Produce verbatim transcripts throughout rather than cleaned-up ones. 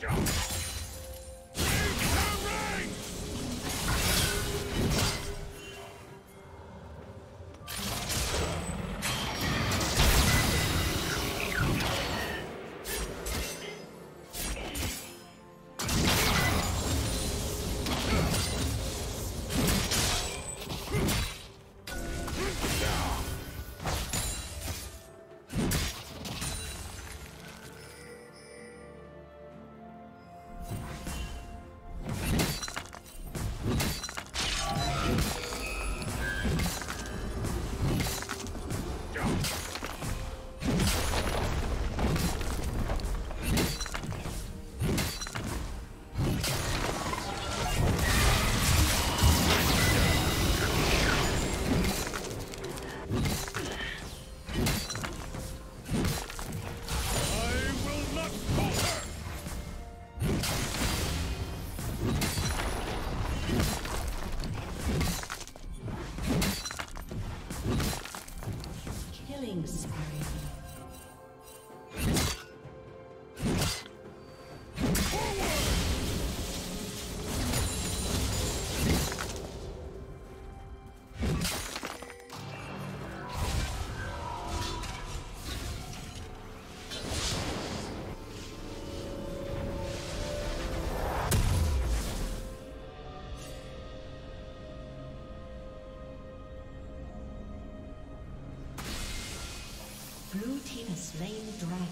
Jump! Blue team has slain the dragon.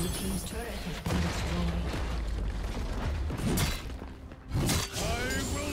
Blue team's turret has been destroyed. I will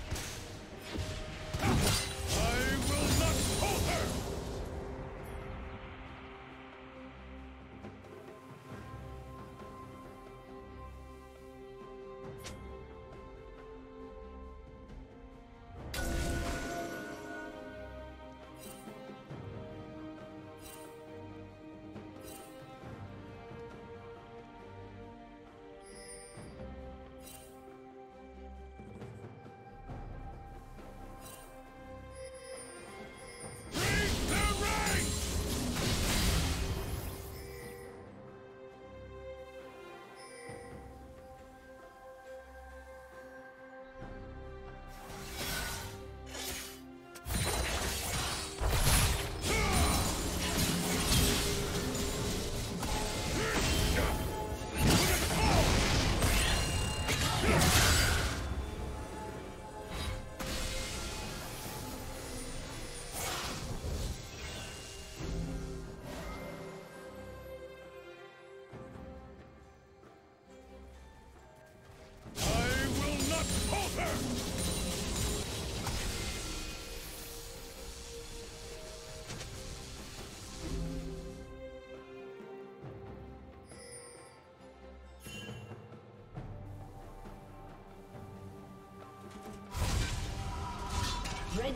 not falter! Team's turret has been destroyed. I will not hold her. Red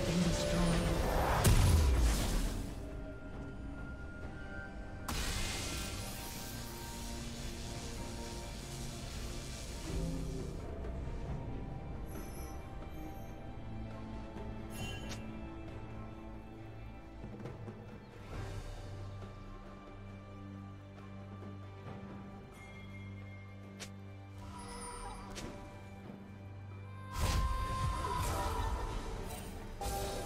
been destroyed. You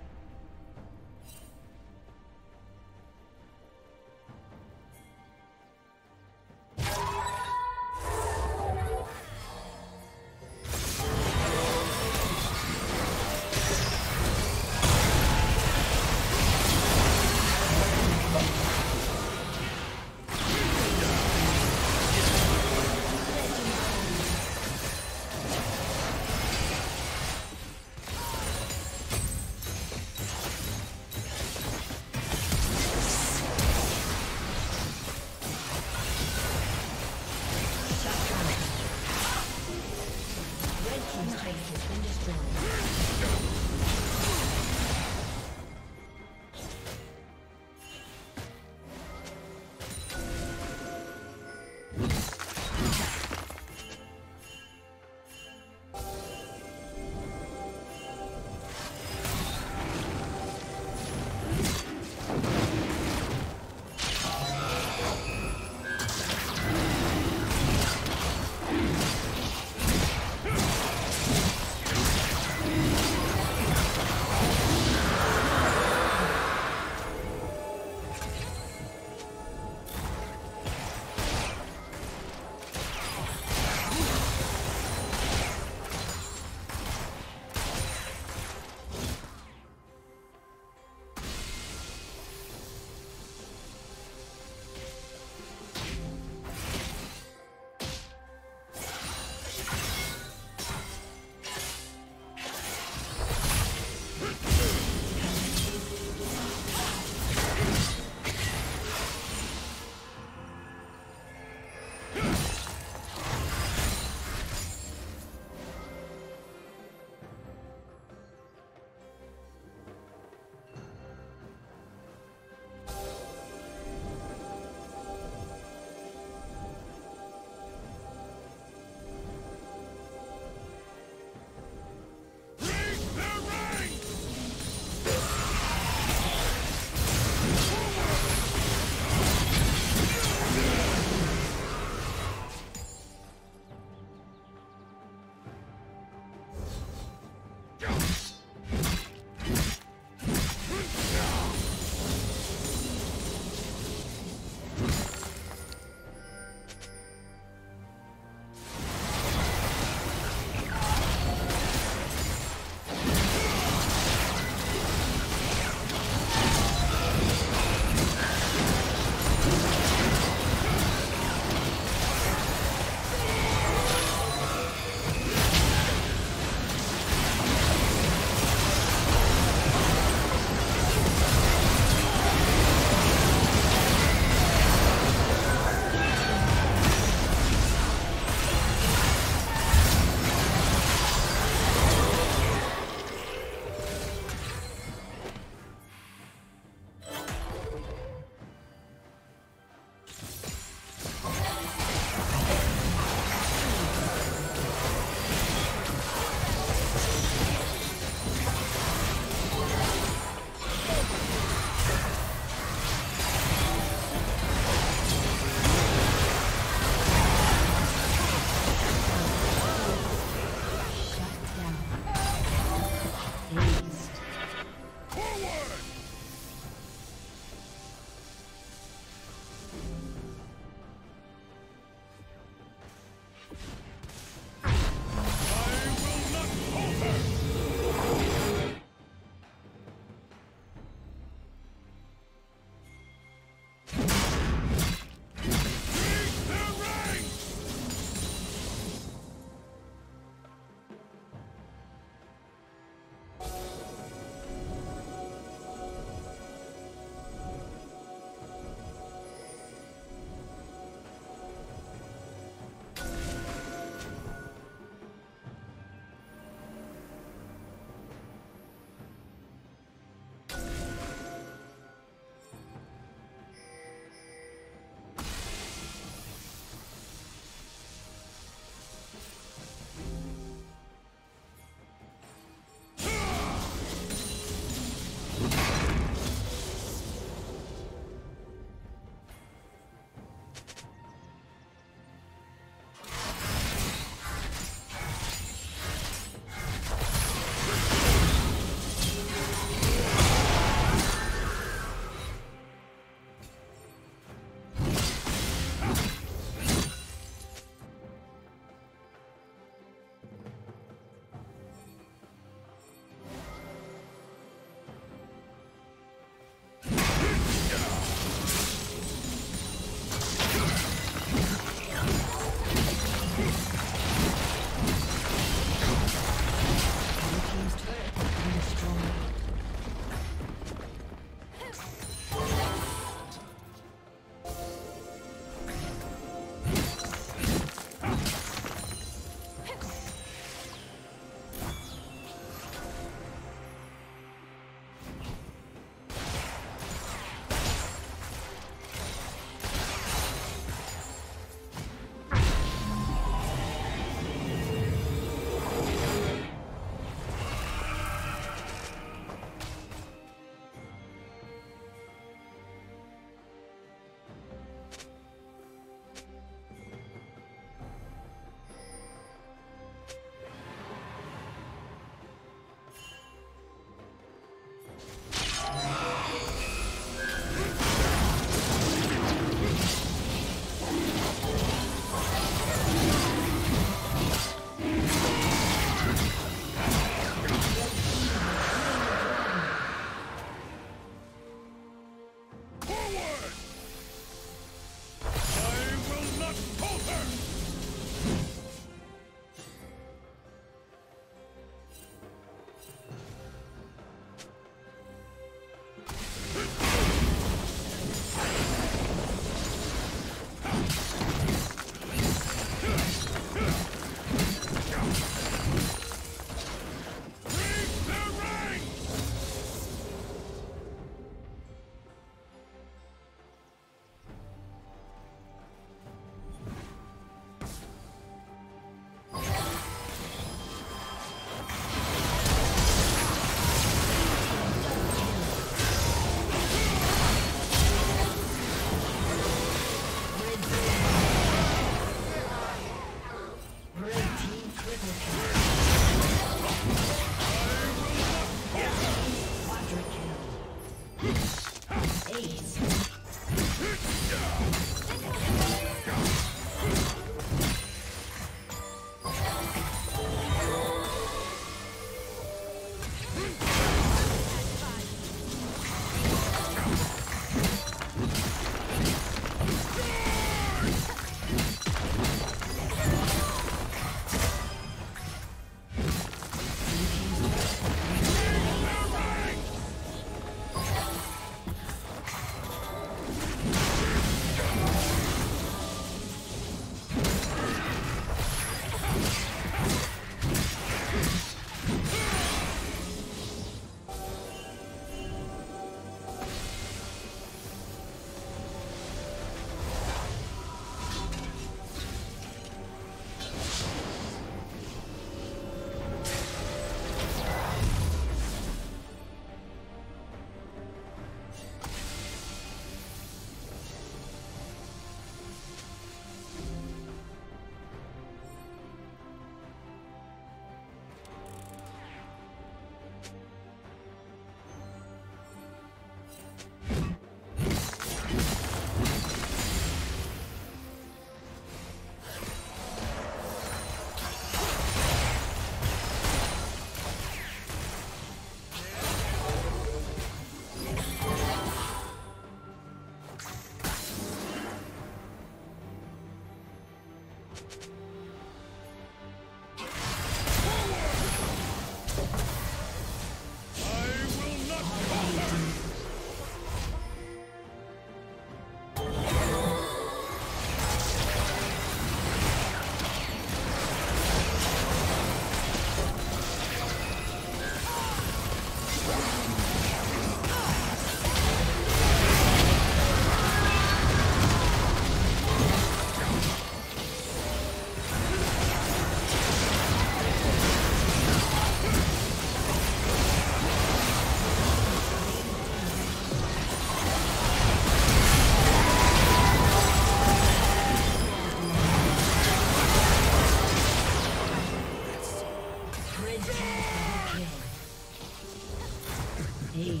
Ace.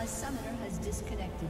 A summoner has disconnected.